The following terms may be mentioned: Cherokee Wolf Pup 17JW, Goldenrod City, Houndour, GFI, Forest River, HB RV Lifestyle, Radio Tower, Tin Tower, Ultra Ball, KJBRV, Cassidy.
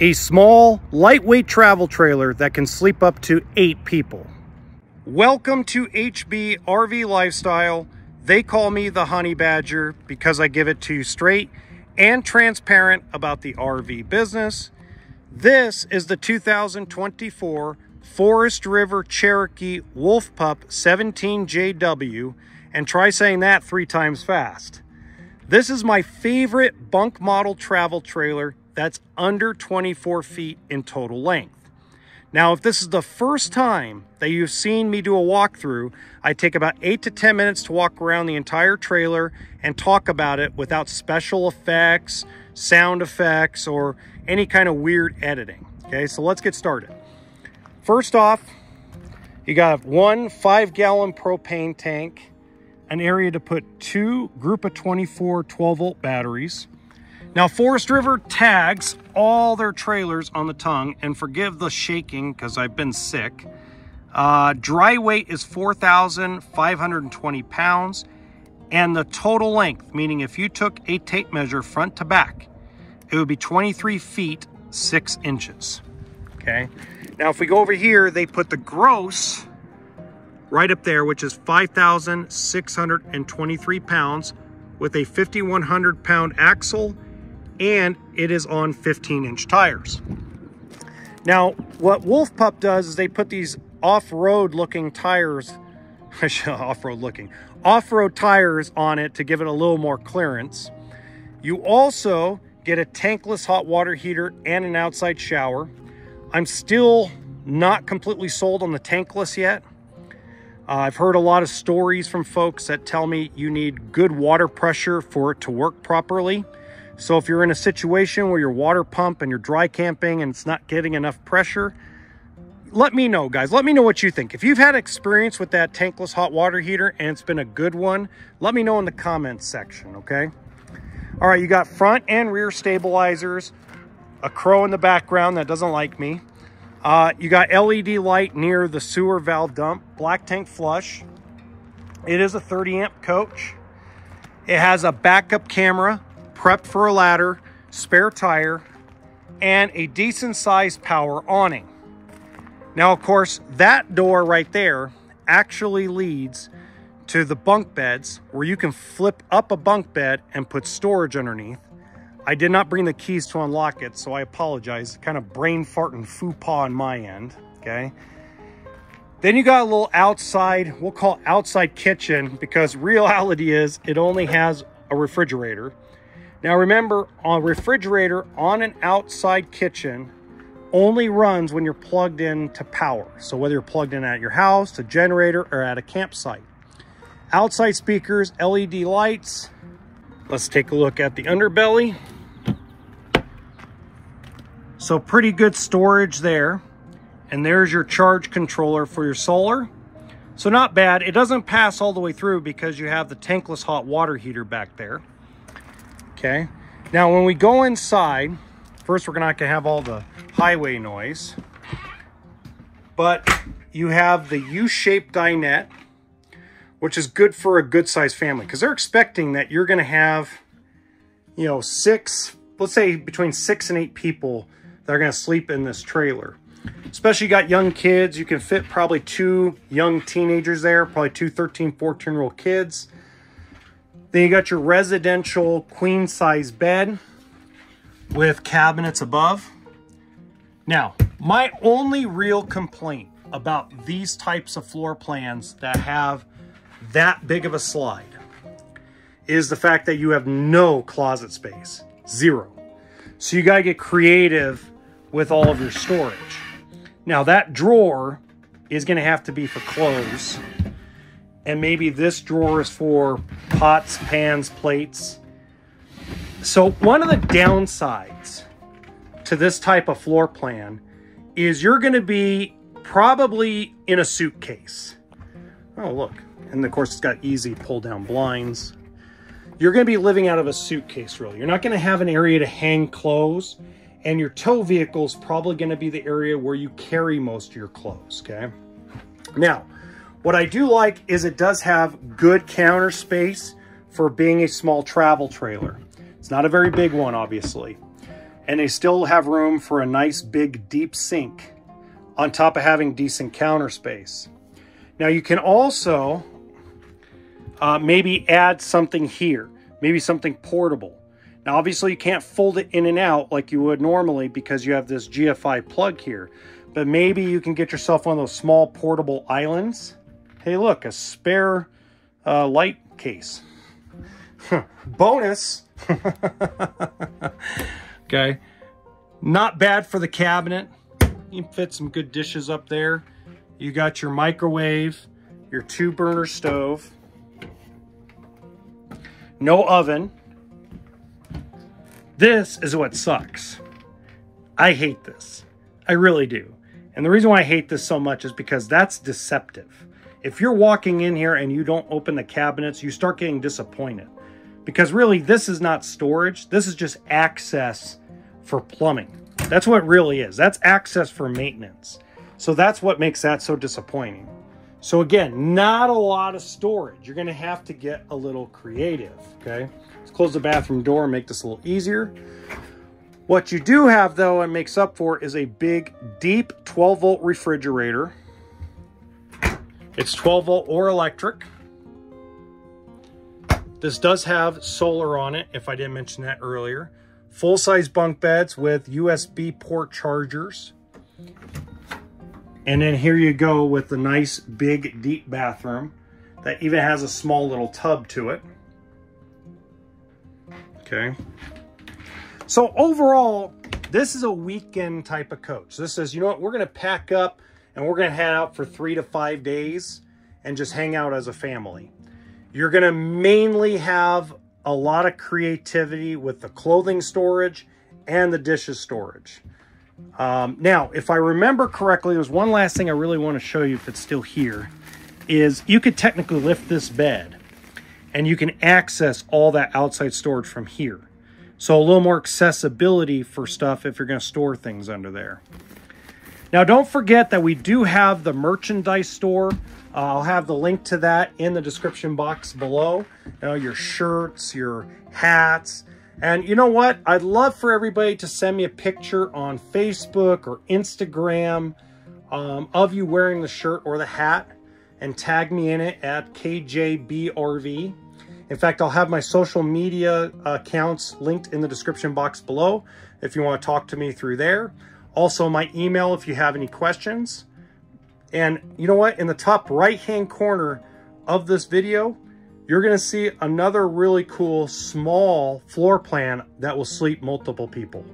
a small, lightweight travel trailer that can sleep up to 8 people. Welcome to HB RV Lifestyle. They call me the Honey Badger because I give it to you straight and transparent about the RV business. This is the 2024 Forest River Cherokee Wolf Pup 17JW, and try saying that 3 times fast. This is my favorite bunk model travel trailer that's under 24 feet in total length. Now, if this is the first time that you've seen me do a walkthrough, I take about 8 to 10 minutes to walk around the entire trailer and talk about it without special effects, sound effects, or any kind of weird editing. Okay, so let's get started. First off, you got one 5-gallon propane tank, an area to put 2 group of 24 12-volt batteries. Now, Forest River tags all their trailers on the tongue, and forgive the shaking because I've been sick. Dry weight is 4,520 pounds, and the total length, meaning if you took a tape measure front to back, it would be 23 feet 6 inches. Okay. Now, if we go over here, they put the gross right up there, which is 5,623 pounds with a 5,100 pound axle, and it is on 15-inch tires. Now, what Wolf Pup does is they put these off-road looking tires, off-road tires on it to give it a little more clearance. You also get a tankless hot water heater and an outside shower. I'm still not completely sold on the tankless yet. I've heard a lot of stories from folks that tell me you need good water pressure for it to work properly. So if you're in a situation where your water pump and you're dry camping and it's not getting enough pressure, let me know, guys. Let me know what you think. If you've had experience with that tankless hot water heater and it's been a good one, let me know in the comments section, okay? All right, you got front and rear stabilizers. A crow in the background that doesn't like me. You got LED light near the sewer valve dump. Black tank flush. It is a 30-amp coach. It has a backup camera, prep for a ladder, spare tire, and a decent-sized power awning. Now, of course, that door right there actually leads to the bunk beds, where you can flip up a bunk bed and put storage underneath. I did not bring the keys to unlock it, so I apologize. Kind of brain fart and faux pas on my end, okay? Then you got a little outside, we'll call outside kitchen, because reality is it only has a refrigerator. Now remember, a refrigerator on an outside kitchen only runs when you're plugged in to power. So whether you're plugged in at your house, a generator, or at a campsite. Outside speakers, LED lights. Let's take a look at the underbelly. So pretty good storage there. And there's your charge controller for your solar. So not bad. It doesn't pass all the way through because you have the tankless hot water heater back there. Okay. Now when we go inside, first we're not going to have all the highway noise. But you have the U-shaped dinette, which is good for a good-sized family because they're expecting that you're going to have, you know, 6, let's say between 6 and 8 people that are going to sleep in this trailer. Especially you got young kids, you can fit probably 2 young teenagers there, probably 2 13, 14-year-old kids. Then you got your residential queen-size bed with cabinets above. Now, my only real complaint about these types of floor plans that have that big of a slide is the fact that you have no closet space, 0. So you gotta get creative with all of your storage. Now that drawer is gonna have to be for clothes, and maybe this drawer is for pots, pans, plates. So one of the downsides to this type of floor plan is you're gonna be probably in a suitcase. Oh, look. And of course, it's got easy pull-down blinds. You're going to be living out of a suitcase, really. You're not going to have an area to hang clothes. And your tow vehicle is probably going to be the area where you carry most of your clothes, okay? Now, what I do like is it does have good counter space for being a small travel trailer. It's not a very big one, obviously. and they still have room for a nice big deep sink on top of having decent counter space. Now you can also maybe add something here, maybe something portable. Now obviously you can't fold it in and out like you would normally because you have this GFI plug here, but maybe you can get yourself one of those small portable islands. Hey look, a spare light case. Bonus. Okay, not bad for the cabinet. You can fit some good dishes up there. You got your microwave, your 2-burner stove, no oven. This is what sucks. I hate this. I really do. And the reason why I hate this so much is because that's deceptive. If you're walking in here and you don't open the cabinets, you start getting disappointed. Because really, this is not storage. This is just access for plumbing. That's what it really is. That's access for maintenance. So that's what makes that so disappointing. So again, not a lot of storage. You're gonna have to get a little creative, okay? Let's close the bathroom door and make this a little easier. What you do have though, and makes up for, is a big, deep 12-volt refrigerator. It's 12-volt or electric. This does have solar on it, if I didn't mention that earlier. Full-size bunk beds with USB port chargers. And then here you go with the nice big deep bathroom that even has a small little tub to it. Okay. So overall, this is a weekend type of coach. This says, you know what, we're going to pack up and we're going to head out for 3 to 5 days and just hang out as a family. You're going to mainly have a lot of creativity with the clothing storage and the dishes storage. Now, if I remember correctly, there's one last thing I really want to show you if it's still here, is you could technically lift this bed and you can access all that outside storage from here. So a little more accessibility for stuff if you're going to store things under there. Now, don't forget that we do have the merchandise store. I'll have the link to that in the description box below. You know, your shirts, your hats. And you know what? I'd love for everybody to send me a picture on Facebook or Instagram of you wearing the shirt or the hat and tag me in it at KJBRV. In fact, I'll have my social media accounts linked in the description box below if you want to talk to me through there. Also, my email if you have any questions. And you know what? In the top right-hand corner of this video, you're going to see another really cool small floor plan that will sleep multiple people.